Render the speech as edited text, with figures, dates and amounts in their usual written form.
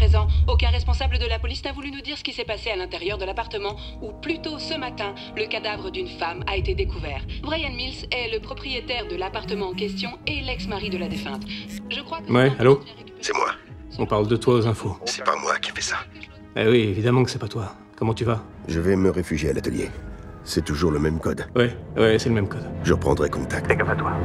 présent, aucun responsable de la police n'a voulu nous dire ce qui s'est passé à l'intérieur de l'appartement où, plus tôt ce matin, le cadavre d'une femme a été découvert. Brian Mills est le propriétaire de l'appartement en question et l'ex-mari de la défunte. Je crois que... Ouais, allô? C'est moi. On parle de toi aux infos. C'est pas moi qui ai fait ça. Eh oui, évidemment que c'est pas toi. Comment tu vas? Je vais me réfugier à l'atelier. C'est toujours le même code. Ouais, c'est le même code. Je reprendrai contact. Fais gaffe à toi.